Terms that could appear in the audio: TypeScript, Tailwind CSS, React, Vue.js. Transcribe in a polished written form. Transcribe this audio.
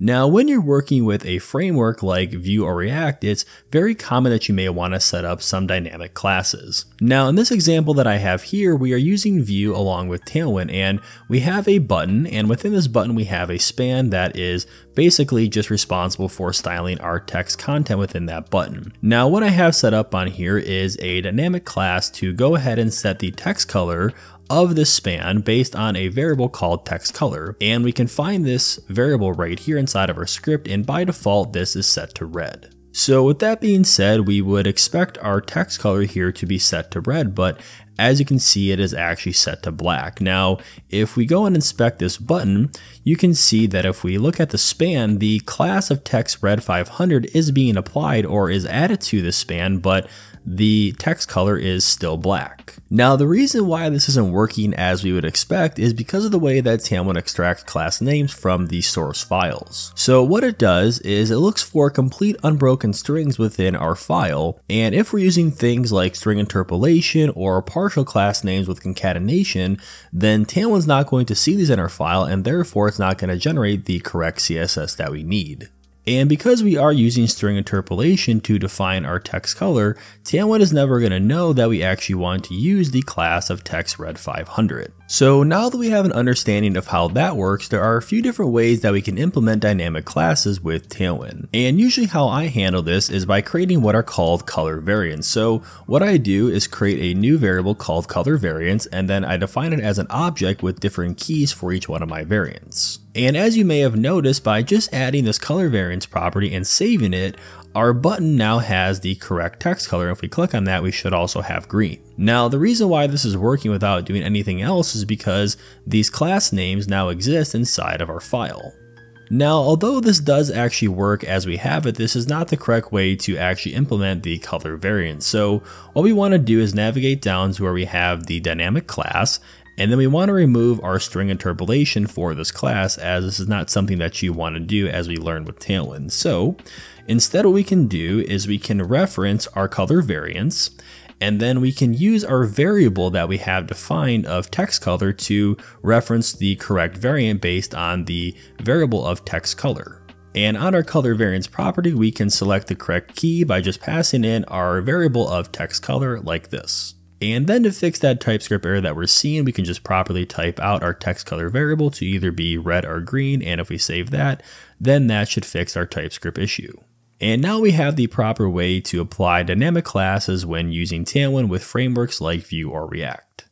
Now, when you're working with a framework like Vue or React, it's very common that you may want to set up some dynamic classes. Now, in this example that I have here, we are using Vue along with Tailwind, and we have a button, and within this button we have a span that is basically just responsible for styling our text content within that button. Now, what I have set up on here is a dynamic class to go ahead and set the text color of this span based on a variable called text color, and we can find this variable right here inside of our script, and by default this is set to red. So with that being said, we would expect our text color here to be set to red, but as you can see, it is actually set to black. Now, if we go and inspect this button, you can see that if we look at the span, the class of text red 500 is being applied or is added to the span, but the text color is still black. Now, the reason why this isn't working as we would expect is because of the way that Tailwind extracts class names from the source files. So what it does is it looks for complete unbroken strings within our file, and if we're using things like string interpolation or partial class names with concatenation, then Tailwind's not going to see these in our file, and therefore it's not going to generate the correct CSS that we need. And because we are using string interpolation to define our text color, Tailwind is never going to know that we actually want to use the class of text red 500. So now that we have an understanding of how that works, there are a few different ways that we can implement dynamic classes with Tailwind. And usually how I handle this is by creating what are called color variants. So what I do is create a new variable called color variants, and then I define it as an object with different keys for each one of my variants. And as you may have noticed, by just adding this color variants property and saving it, our button now has the correct text color. If we click on that, we should also have green. Now, the reason why this is working without doing anything else is because these class names now exist inside of our file. Now, although this does actually work as we have it, this is not the correct way to actually implement the color variants. So what we want to do is navigate down to where we have the dynamic class, and then we want to remove our string interpolation for this class, as this is not something that you want to do as we learned with Tailwind. So instead, what we can do is we can reference our color variants, and then we can use our variable that we have defined of text color to reference the correct variant based on the variable of text color. And on our color variants property, we can select the correct key by just passing in our variable of text color like this. And then to fix that TypeScript error that we're seeing, we can just properly type out our text color variable to either be red or green. And if we save that, then that should fix our TypeScript issue. And now we have the proper way to apply dynamic classes when using Tailwind with frameworks like Vue or React.